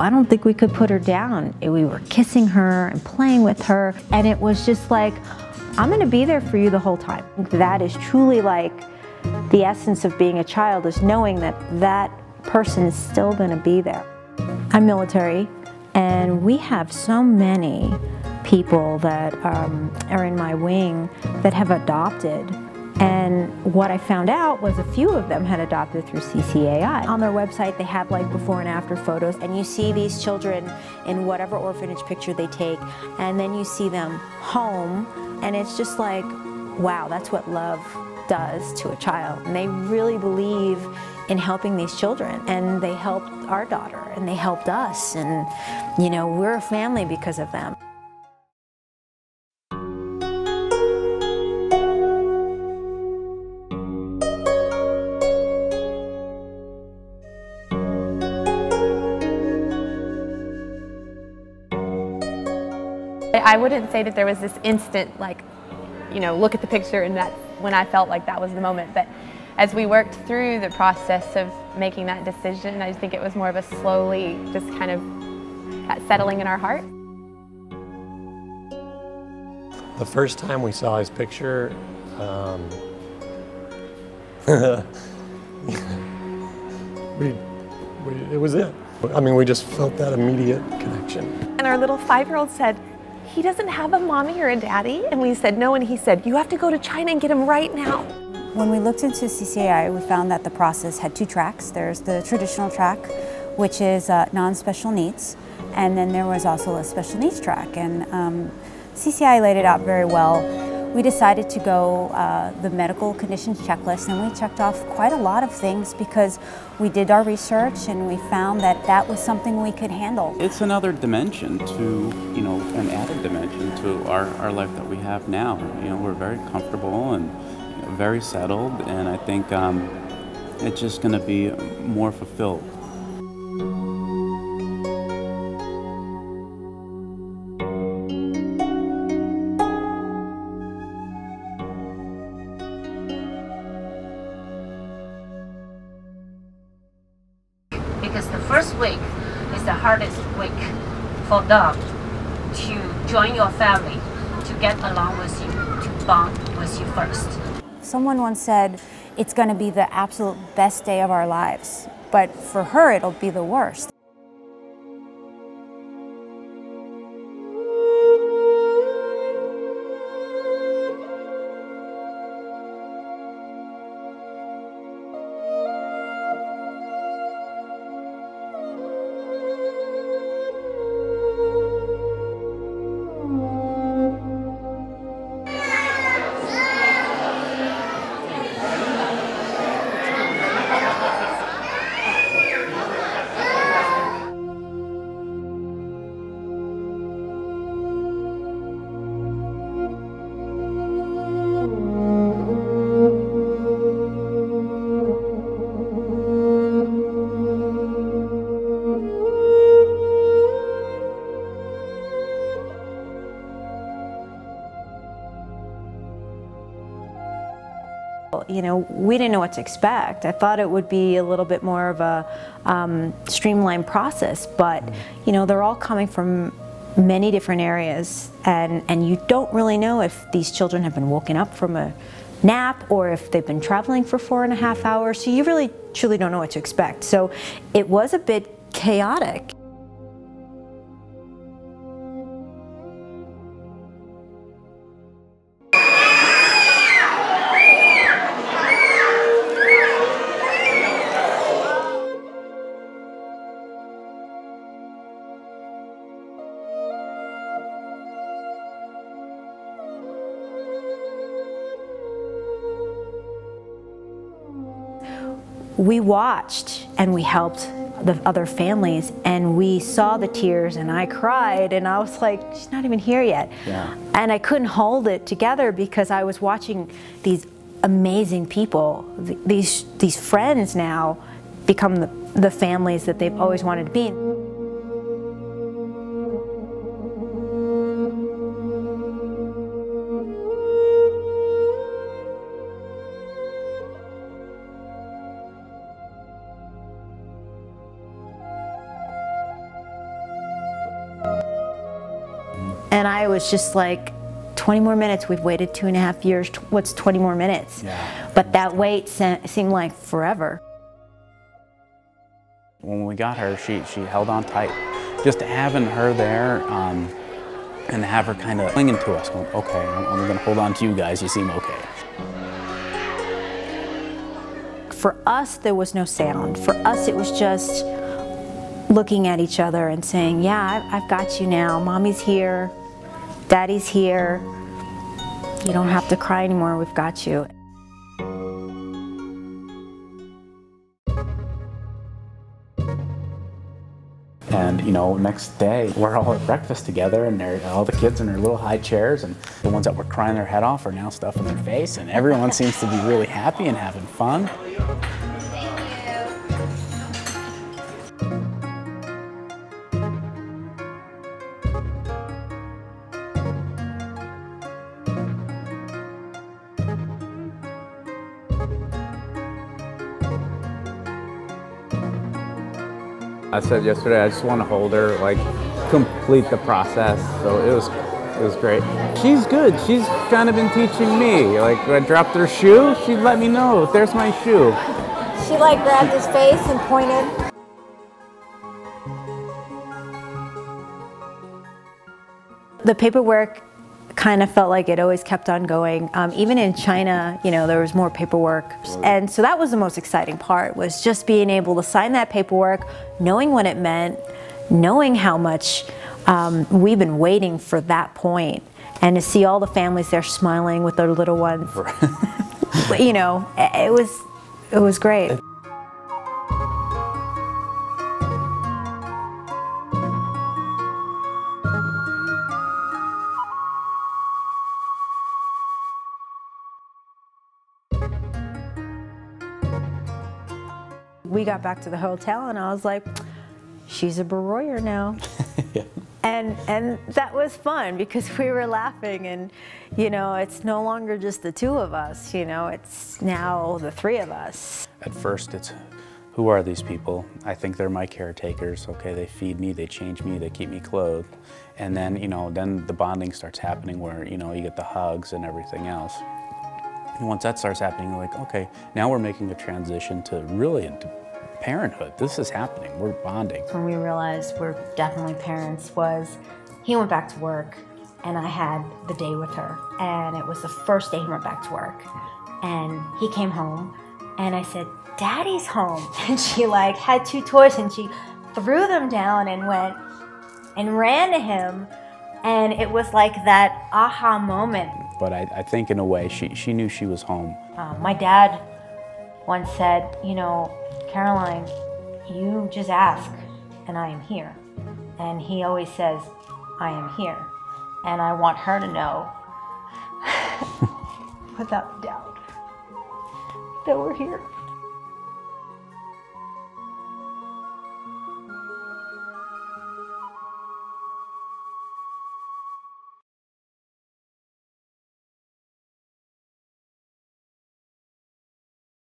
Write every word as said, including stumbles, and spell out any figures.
I don't think we could put her down. We were kissing her and playing with her, and it was just like, I'm gonna be there for you the whole time. That is truly like the essence of being a child, is knowing that that person is still gonna be there. I'm military, and we have so many people that um, are in my wing that have adopted. And what I found out was a few of them had adopted through C C A I. On their website, they have like before and after photos, and you see these children in whatever orphanage picture they take, and then you see them home, and it's just like, wow, that's what love does to a child. And they really believe in helping these children, and they helped our daughter, and they helped us, and you know, we're a family because of them. I wouldn't say that there was this instant, like, you know, look at the picture and that when I felt like that was the moment, but as we worked through the process of making that decision, I think it was more of a slowly just kind of settling in our heart. The first time we saw his picture, um, we, we, it was it. I mean, we just felt that immediate connection. And our little five-year-old said, "He doesn't have a mommy or a daddy?" And we said, "No," and he said, "You have to go to China and get him right now." When we looked into C C A I, we found that the process had two tracks. There's the traditional track, which is uh, non-special needs, and then there was also a special needs track, and um, C C A I laid it out very well. We decided to go uh, the medical conditions checklist, and we checked off quite a lot of things because we did our research and we found that that was something we could handle. It's another dimension to, you know, an added dimension to our, our life that we have now. You know, we're very comfortable and very settled, and I think um, it's just going to be more fulfilled. Because the first week is the hardest week for dog to join your family, to get along with you, to bond with you first. Someone once said, it's going to be the absolute best day of our lives, but for her it'll be the worst. You know, we didn't know what to expect. I thought it would be a little bit more of a um, streamlined process, but you know, they're all coming from many different areas, and, and you don't really know if these children have been woken up from a nap or if they've been traveling for four and a half hours, so you really truly don't know what to expect. So it was a bit chaotic. We watched and we helped the other families, and we saw the tears, and I cried, and I was like, she's not even here yet. Yeah. And I couldn't hold it together because I was watching these amazing people, th these, these friends now become the, the families that they've always wanted to be. And I was just like, twenty more minutes, we've waited two and a half years, what's twenty more minutes? Yeah. But that wait seemed like forever. When we got her, she, she held on tight. Just having her there um, and have her kind of clinging to us, going, okay, I'm, I'm gonna hold on to you guys, you seem okay. For us, there was no sound. For us, it was just looking at each other and saying, yeah, I've got you now. Mommy's here, Daddy's here. You don't have to cry anymore, we've got you. And, you know, next day, we're all at breakfast together, and all the kids in their little high chairs, and the ones that were crying their head off are now stuffing their face, and everyone seems to be really happy and having fun. I said yesterday, I just want to hold her, like, complete the process. So it was, it was great. She's good. She's kind of been teaching me. Like, when I dropped her shoe, she'd let me know, there's my shoe. She, like, grabbed his face and pointed. The paperwork kind of felt like it always kept on going. Um, even in China, you know, there was more paperwork. And so that was the most exciting part, was just being able to sign that paperwork, knowing what it meant, knowing how much um, we've been waiting for that point, and to see all the families there smiling with their little ones. You know, it was, it was great. We got back to the hotel and I was like, she's a Baroyer now. Yeah. And and that was fun because we were laughing, and you know, it's no longer just the two of us, you know, it's now the three of us. At first it's, who are these people? I think they're my caretakers. Okay, they feed me, they change me, they keep me clothed. And then, you know, then the bonding starts happening where, you know, you get the hugs and everything else. And once that starts happening, you're like, okay, now we're making a transition to really into parenthood. This is happening, we're bonding. When we realized we're definitely parents was, he went back to work and I had the day with her. And it was the first day he went back to work. And he came home and I said, Daddy's home. And she like had two toys and she threw them down and went and ran to him. And it was like that aha moment. But I, I think in a way, she, she knew she was home. Uh, my dad once said, you know, Caroline, you just ask, and I am here. And he always says, I am here. And I want her to know, without doubt, that we're here.